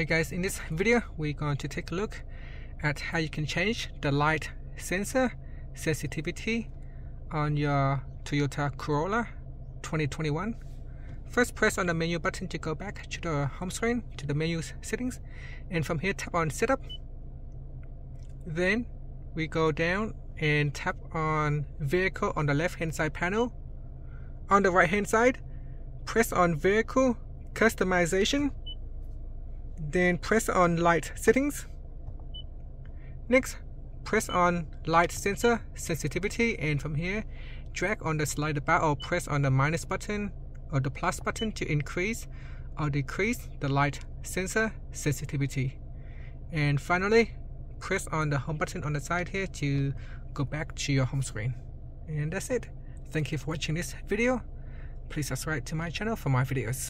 Hey guys, in this video we're going to take a look at how you can change the light sensor sensitivity on your Toyota Corolla 2021. First, press on the menu button to go back to the home screen to the menu settings, and from here tap on setup. Then we go down and tap on vehicle on the left hand side panel. On the right hand side, press on vehicle customization, then press on light settings. Next, press on light sensor sensitivity, and from here drag on the slider bar or press on the minus button or the plus button to increase or decrease the light sensor sensitivity. And finally, press on the home button on the side here to go back to your home screen. And that's it. Thank you for watching this video. Please subscribe to my channel for more videos.